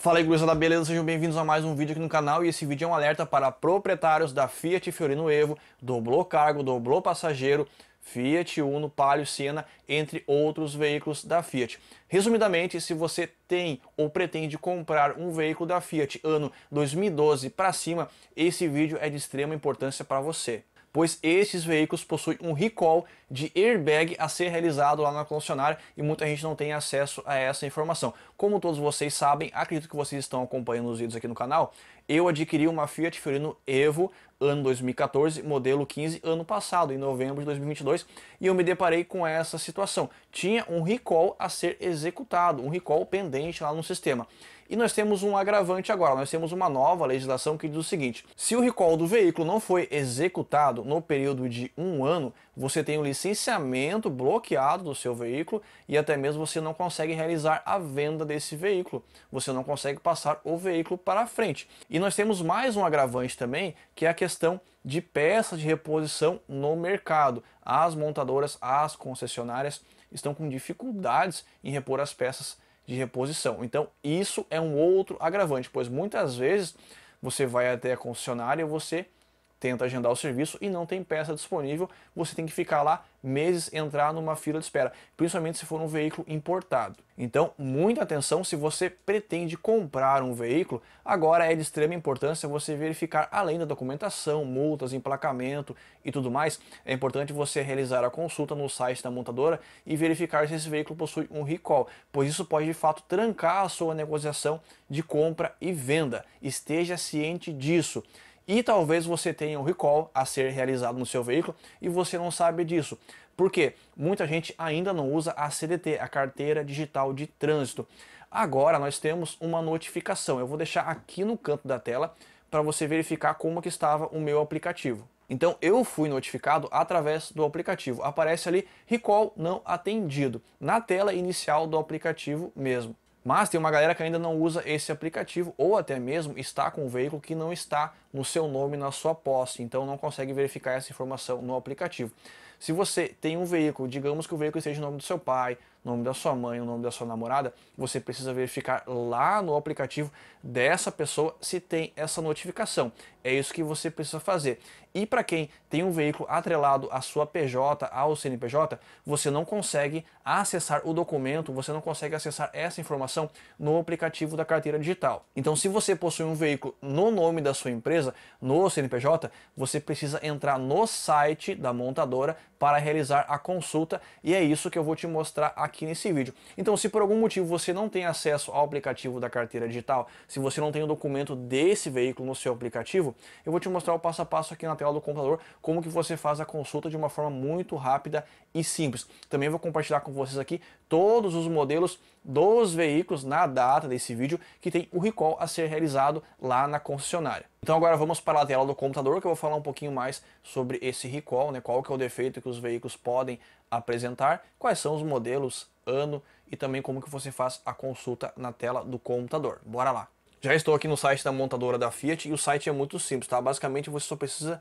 Fala aí, gurizada, beleza? Sejam bem-vindos a mais um vídeo aqui no canal, e esse vídeo é um alerta para proprietários da Fiat Fiorino Evo, Doblò Cargo, Doblò Passageiro, Fiat Uno, Palio, Siena, entre outros veículos da Fiat. Resumidamente, se você tem ou pretende comprar um veículo da Fiat ano 2012 para cima, esse vídeo é de extrema importância para você, pois esses veículos possuem um recall de airbag a ser realizado lá na concessionária e muita gente não tem acesso a essa informação. Como todos vocês sabem, acredito que vocês estão acompanhando os vídeos aqui no canal, eu adquiri uma Fiat Fiorino Evo ano 2014, modelo 15, ano passado, em novembro de 2022, e eu me deparei com essa situação. Tinha um recall a ser executado, um recall pendente lá no sistema. E nós temos um agravante agora, nós temos uma nova legislação que diz o seguinte: se o recall do veículo não foi executado no período de um ano, você tem o licenciamento bloqueado do seu veículo e até mesmo você não consegue realizar a venda desse veículo, você não consegue passar o veículo para frente. E nós temos mais um agravante também, que é a questão de peças de reposição no mercado. As montadoras, as concessionárias estão com dificuldades em repor as peças de reposição. Então isso é um outro agravante, pois muitas vezes você vai até a concessionária e você tenta agendar o serviço e não tem peça disponível, você tem que ficar lá meses, entrar numa fila de espera, principalmente se for um veículo importado. Então, muita atenção, se você pretende comprar um veículo, agora é de extrema importância você verificar, além da documentação, multas, emplacamento e tudo mais, é importante você realizar a consulta no site da montadora e verificar se esse veículo possui um recall, pois isso pode de fato trancar a sua negociação de compra e venda. Esteja ciente disso. E talvez você tenha um recall a ser realizado no seu veículo e você não sabe disso. Por quê? Muita gente ainda não usa a CDT, a Carteira Digital de Trânsito. Agora nós temos uma notificação. Eu vou deixar aqui no canto da tela para você verificar como que estava o meu aplicativo. Então eu fui notificado através do aplicativo. Aparece ali, recall não atendido, na tela inicial do aplicativo mesmo. Mas tem uma galera que ainda não usa esse aplicativo, ou até mesmo está com um veículo que não está no seu nome, na sua posse, então não consegue verificar essa informação no aplicativo. Se você tem um veículo, digamos que o veículo esteja no nome do seu pai, no nome da sua mãe, no nome da sua namorada, você precisa verificar lá no aplicativo dessa pessoa se tem essa notificação. É isso que você precisa fazer. E para quem tem um veículo atrelado à sua PJ, ao CNPJ, você não consegue acessar o documento, você não consegue acessar essa informação no aplicativo da Carteira Digital. Então, se você possui um veículo no nome da sua empresa, no CNPJ, você precisa entrar no site da montadora para realizar a consulta, e é isso que eu vou te mostrar aqui nesse vídeo. Então, se por algum motivo você não tem acesso ao aplicativo da Carteira Digital, se você não tem o documento desse veículo no seu aplicativo, eu vou te mostrar o passo a passo aqui na tela do computador, como que você faz a consulta de uma forma muito rápida e simples. Também vou compartilhar com vocês aqui todos os modelos dos veículos na data desse vídeo que tem o recall a ser realizado lá na concessionária. Então agora vamos para a tela do computador, que eu vou falar um pouquinho mais sobre esse recall, né? Qual que é o defeito que os veículos podem apresentar, quais são os modelos, ano e também como que você faz a consulta na tela do computador. Bora lá! Já estou aqui no site da montadora da Fiat, e o site é muito simples, tá? Basicamente você só precisa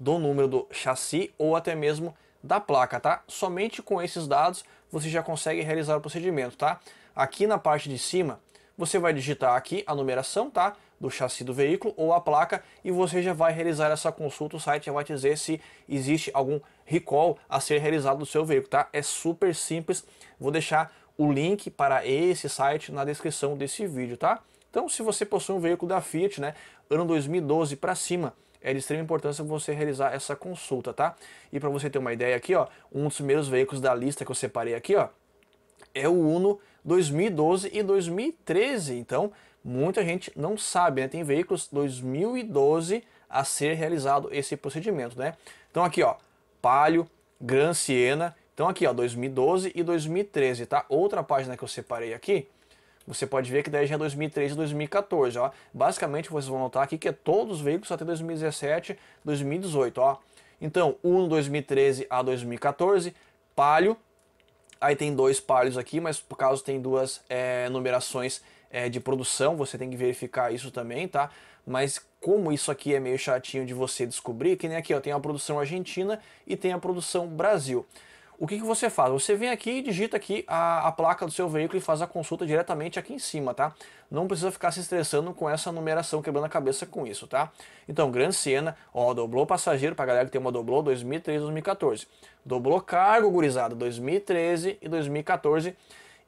do número do chassi ou até mesmo da placa, tá? Somente com esses dados você já consegue realizar o procedimento, tá? Aqui na parte de cima você vai digitar aqui a numeração, tá, do chassi do veículo ou a placa, e você já vai realizar essa consulta. O site já vai dizer se existe algum recall a ser realizado do seu veículo, tá? É super simples. Vou deixar o link para esse site na descrição desse vídeo, tá? Então, se você possui um veículo da Fiat, né, ano 2012 para cima, é de extrema importância você realizar essa consulta, tá? E para você ter uma ideia aqui, ó, um dos primeiros veículos da lista que eu separei aqui, ó, é o Uno 2012 e 2013, então muita gente não sabe, né? Tem veículos 2012 a ser realizado esse procedimento, né? Então aqui, ó, Palio, Gran Siena, então aqui, ó, 2012 e 2013, tá? Outra página que eu separei aqui, você pode ver que daí já é 2013 e 2014, ó. Basicamente vocês vão notar aqui que é todos os veículos até 2017, 2018, ó. Então, Uno 2013 a 2014, Palio. Aí tem dois Palios aqui, mas por causa tem duas numerações de produção, você tem que verificar isso também, tá? Mas como isso aqui é meio chatinho de você descobrir, que nem aqui, ó, tem a produção argentina e tem a produção Brasil. o que que você faz? Você vem aqui e digita aqui a placa do seu veículo e faz a consulta diretamente aqui em cima, tá? Não precisa ficar se estressando com essa numeração, quebrando a cabeça com isso, tá? Então, Gran Siena, ó, Doblò Passageiro, pra galera que tem uma Doblò, 2013 e 2014. Doblò Cargo, gurizada, 2013 e 2014.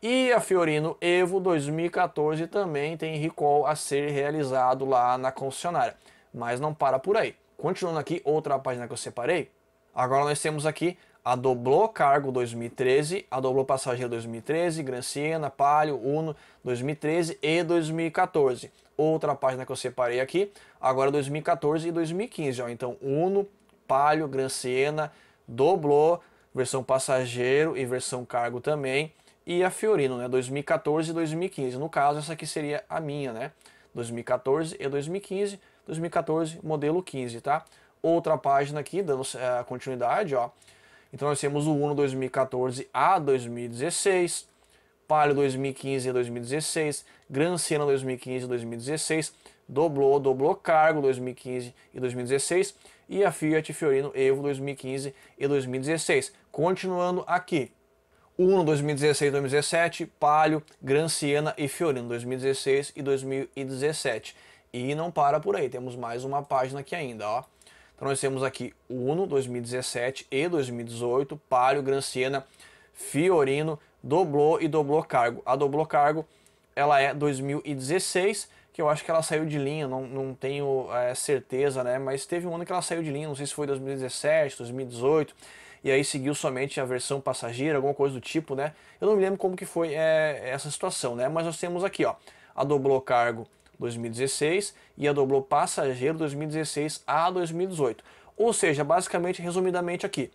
E a Fiorino Evo 2014 também tem recall a ser realizado lá na concessionária. Mas não para por aí. Continuando aqui, outra página que eu separei. Agora nós temos aqui a Doblò Cargo 2013, a Doblò Passageiro 2013, Gran Siena, Palio, Uno 2013 e 2014. Outra página que eu separei aqui, agora 2014 e 2015. Ó. Então Uno, Palio, Gran Siena, Doblò, versão passageiro e versão cargo também. E a Fiorino, né, 2014 e 2015. No caso, essa aqui seria a minha, né? 2014 e 2015. 2014, modelo 15, tá? Outra página aqui, dando continuidade, ó. Então, nós temos o Uno 2014 a 2016. Palio 2015 a 2016. Gran Siena 2015 a 2016. Doblò, Doblò Cargo 2015 e 2016. E a Fiat Fiorino Evo 2015 e 2016. Continuando aquaqui. Uno 2016 2017, Palio, Gran Siena e Fiorino 2016 e 2017. E não para por aí, temos mais uma página aqui ainda, ó. Então nós temos aqui Uno 2017 e 2018, Palio, Gran Siena, Fiorino, Doblò e Doblò Cargo. A Doblò Cargo, ela é 2016, que eu acho que ela saiu de linha, não tenho certeza, né? Mas teve um ano que ela saiu de linha, não sei se foi 2017, 2018... E aí seguiu somente a versão passageira, alguma coisa do tipo, né? Eu não me lembro como que foi essa situação, né? Mas nós temos aqui, ó, a Doblò Cargo 2016 e a Doblò Passageiro 2016 a 2018. Ou seja, basicamente, resumidamente aqui,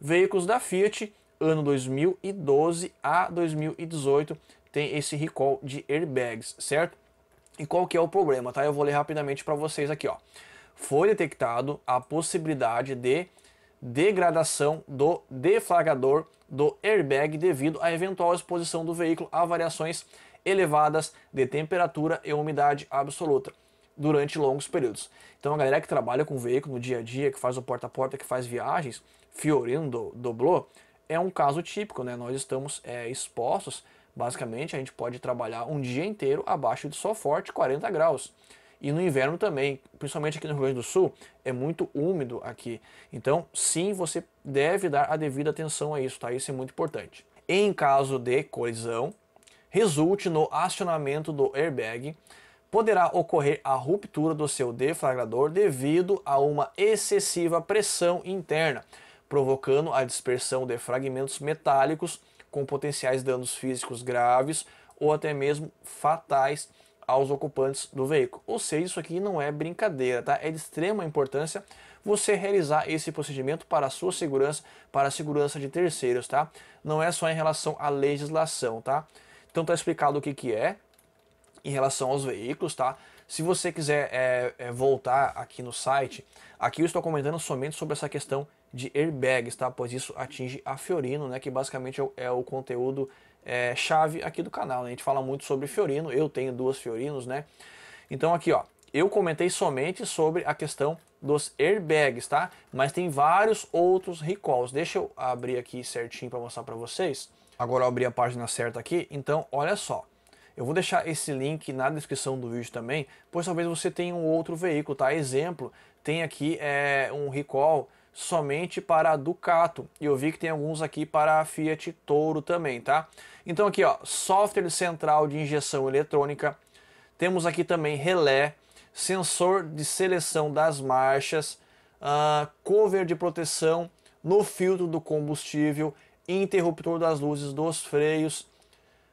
veículos da Fiat, ano 2012 a 2018, tem esse recall de airbags, certo? E qual que é o problema, tá? Eu vou ler rapidamente para vocês aqui, ó. Foi detectado a possibilidade de degradação do deflagrador do airbag devido à eventual exposição do veículo a variações elevadas de temperatura e umidade absoluta durante longos períodos. Então a galera que trabalha com o veículo no dia a dia, que faz o porta-a-porta, que faz viagens, Fiorino, Doblò, é um caso típico, né? Nós estamos expostos, basicamente a gente pode trabalhar um dia inteiro abaixo de sol forte, 40 graus. E no inverno também, principalmente aqui no Rio Grande do Sul, é muito úmido aqui. Então, sim, você deve dar a devida atenção a isso, tá? Isso é muito importante. Em caso de colisão, resulte no acionamento do airbag, poderá ocorrer a ruptura do seu deflagrador devido a uma excessiva pressão interna, provocando a dispersão de fragmentos metálicos com potenciais danos físicos graves ou até mesmo fatais aos ocupantes do veículo. Ou seja, isso aqui não é brincadeira, tá? É de extrema importância você realizar esse procedimento para a sua segurança, para a segurança de terceiros, tá? Não é só em relação à legislação, tá? Então tá explicado o que que é em relação aos veículos, tá? Se você quiser voltar aqui no site, aqui eu estou comentando somente sobre essa questão de airbags, tá? Pois isso atinge a Fiorino, né? Que basicamente é o conteúdo chave aqui do canal, né? A gente fala muito sobre Fiorino, eu tenho duas Fiorinos, né? Então aqui, ó, eu comentei somente sobre a questão dos airbags, tá? Mas tem vários outros recalls. Deixa eu abrir aqui certinho para mostrar para vocês. Agora eu abri a página certa aqui, então olha só. Eu vou deixar esse link na descrição do vídeo também, pois talvez você tenha um outro veículo, tá? Exemplo, tem aqui um recall somente para a Ducato, e eu vi que tem alguns aqui para a Fiat Toro também, tá? Então aqui, ó, software central de injeção eletrônica, temos aqui também relé, sensor de seleção das marchas, cover de proteção no filtro do combustível, interruptor das luzes dos freios,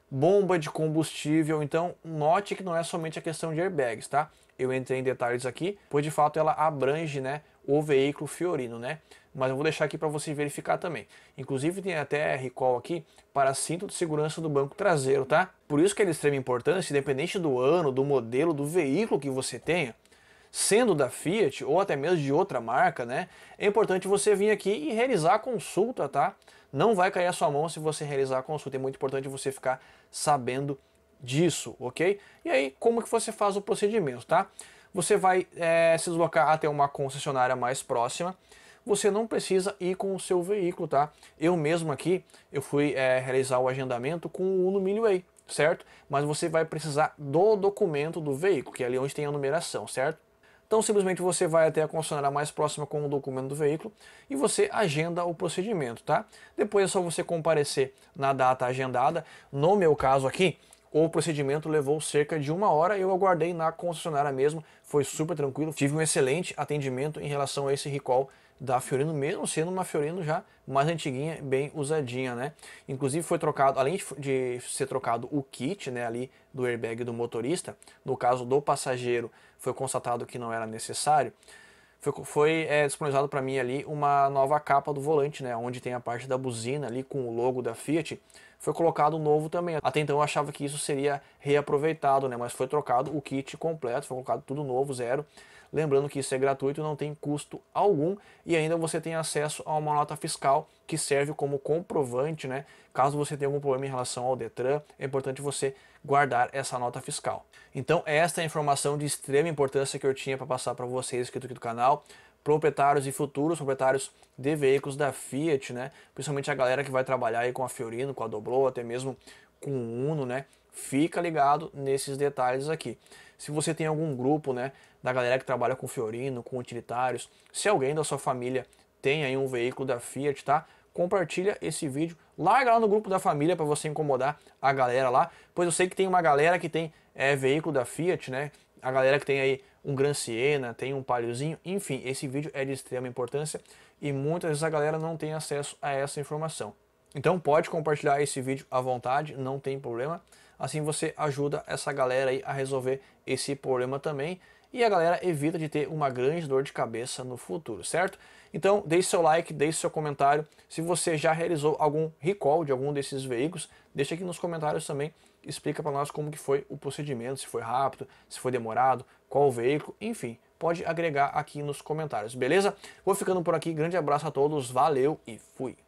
bomba de combustível. Então note que não é somente a questão de airbags, tá? Eu entrei em detalhes aqui, pois de fato ela abrange, né, o veículo Fiorino, né? Mas eu vou deixar aqui para você verificar também. Inclusive tem até recall aqui para cinto de segurança do banco traseiro, tá? Por isso que é de extrema importância, independente do ano, do modelo, do veículo que você tenha, sendo da Fiat ou até mesmo de outra marca, né? É importante você vir aqui e realizar a consulta, tá? Não vai cair a sua mão se você realizar a consulta. É muito importante você ficar sabendo disso, ok? E aí, como que você faz o procedimento, tá? Você vai se deslocar até uma concessionária mais próxima, você não precisa ir com o seu veículo, tá? Eu mesmo aqui, eu fui realizar o agendamento com o Uno Miniway, certo? Mas você vai precisar do documento do veículo, que é ali onde tem a numeração, certo? Então simplesmente você vai até a concessionária mais próxima com o documento do veículo e você agenda o procedimento, tá? Depois é só você comparecer na data agendada. No meu caso aqui, o procedimento levou cerca de 1 hora, eu aguardei na concessionária mesmo, foi super tranquilo, tive um excelente atendimento em relação a esse recall da Fiorino, mesmo sendo uma Fiorino já mais antiguinha, bem usadinha, né? Inclusive foi trocado, além de ser trocado o kit, né, ali do airbag do motorista, no caso do passageiro foi constatado que não era necessário, foi disponibilizado para mim ali uma nova capa do volante, né, onde tem a parte da buzina ali com o logo da Fiat, foi colocado novo também. Até então eu achava que isso seria reaproveitado, né, mas foi trocado o kit completo, foi colocado tudo novo, zero. Lembrando que isso é gratuito, não tem custo algum e ainda você tem acesso a uma nota fiscal que serve como comprovante, né? Caso você tenha algum problema em relação ao Detran, é importante você guardar essa nota fiscal. Então esta é a informação de extrema importância que eu tinha para passar para vocês, inscrito aqui do canal, proprietários e futuros proprietários de veículos da Fiat, né? Principalmente a galera que vai trabalhar aí com a Fiorino, com a Doblò, até mesmo com o Uno, né? Fica ligado nesses detalhes aqui. Se você tem algum grupo, né, da galera que trabalha com Fiorino, com utilitários, se alguém da sua família tem aí um veículo da Fiat, tá? Compartilha esse vídeo, larga lá no grupo da família para você incomodar a galera lá, pois eu sei que tem uma galera que tem veículo da Fiat, né? A galera que tem aí um Gran Siena, tem um Paliozinho, enfim, esse vídeo é de extrema importância e muitas vezes a galera não tem acesso a essa informação. Então pode compartilhar esse vídeo à vontade, não tem problema. Assim você ajuda essa galera aí a resolver esse problema também e a galera evita de ter uma grande dor de cabeça no futuro, certo? Então deixe seu like, deixe seu comentário. Se você já realizou algum recall de algum desses veículos, deixa aqui nos comentários também. Explica para nós como que foi o procedimento, se foi rápido, se foi demorado, qual o veículo, enfim. Pode agregar aqui nos comentários, beleza? Vou ficando por aqui, grande abraço a todos, valeu e fui!